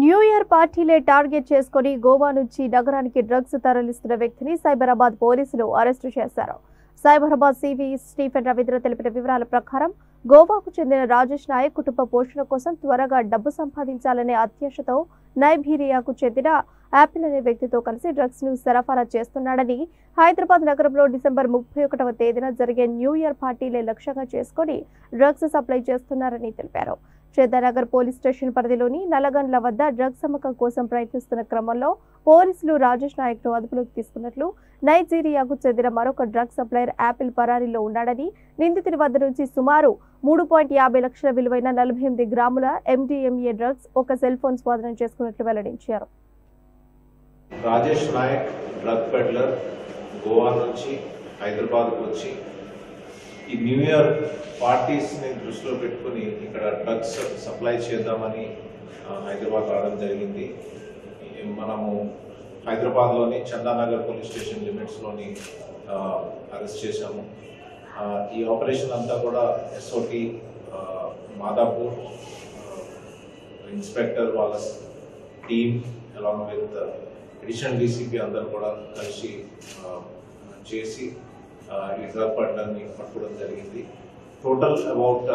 New year పార్టీలే target చేసుకొని గోవా నుంచి నగరానికి డ్రగ్స్ తరలిస్తున్న వ్యక్తిని సైబరాబాద్ పోలీసులు అరెస్ట్ చేశారు. సైబరాబాద్ సివి స్టీఫెన్ రవీంద్ర తెలిపిన వివరాల ప్రకారం గోవాకు చెందిన రాజేష్ నాయక్ కుటుంబ పోషణ కోసం త్వరగా డబ్బు సంపాదించాలనే అత్యాశతో నైబీరియాకు చెందిన యాపిల్ అనే వ్యక్తితో కలిసి డ్రగ్స్ ను సరఫరా చేస్తున్నాడని, హైదరాబాద్ నగరంలో డిసెంబర్ 31వ తేదీన జరిగే న్యూ ఇయర్ పార్టీలే లక్ష్యంగా చేసుకుని డ్రగ్స్ సప్లై చేస్తున్నారని తెలిపారు. చందనగర్ పోలీస్ స్టేషన్ పరిధిలోని నల్లగండ్ల వద్ద డ్రగ్స్ అమ్మకం కోసం ప్రయత్నిస్తున్న క్రమంలో పోలీసులు రాజేష్ నాయక్ ను అదుపులోకి తీసుకున్నట్లు నైజీరియాకు చెందిన మరొక డ్రగ్స్ సప్లయర్ యాపిల్ పరారీలో ఉన్నాడని, నిందితుడి వద్ద నుంచి సుమారు 3.50 లక్షల విలువైన 48 గ్రాముల MDMA డ్రగ్స్, ఒక సెల్ ఫోన్ స్వాధీనం చేసుకున్నట్లు వెల్లడించారు. రాజేష్ నాయక్ డ్రగ్ పెడ్లర్ గోవా నుంచి హైదరాబాద్కు వచ్చి ఈ న్యూ ఇయర్ పార్టీస్ని దృష్టిలో పెట్టుకుని ఇక్కడ డ్రగ్స్ సప్లై చేద్దామని హైదరాబాద్ రావడం జరిగింది. మనము హైదరాబాద్లోని చందానగర్ పోలీస్ స్టేషన్ లిమిట్స్లోని అరెస్ట్ చేశాము. ఈ ఆపరేషన్ అంతా కూడా SOT మాధాపూర్ ఇన్స్పెక్టర్ వాళ్ళ team along with additional DCP అందరూ కూడా కలిసి చేసి ఈ డ్రగ్ పట్టడాన్ని పట్టుకోవడం జరిగింది. Total about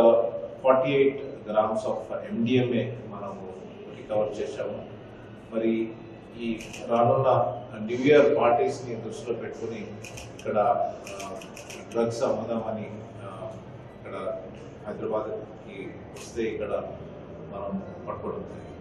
48 grams of MDMA మనము రికవర్ చేశాము. మరి ఈ రానున్న న్యూ ఇయర్ పార్టీస్ని దృష్టిలో పెట్టుకుని ఇక్కడ డ్రగ్స్ అమ్ముదామని ఇక్కడ హైదరాబాద్కి వస్తే ఇక్కడ మనం పట్టుకోవడం జరిగింది.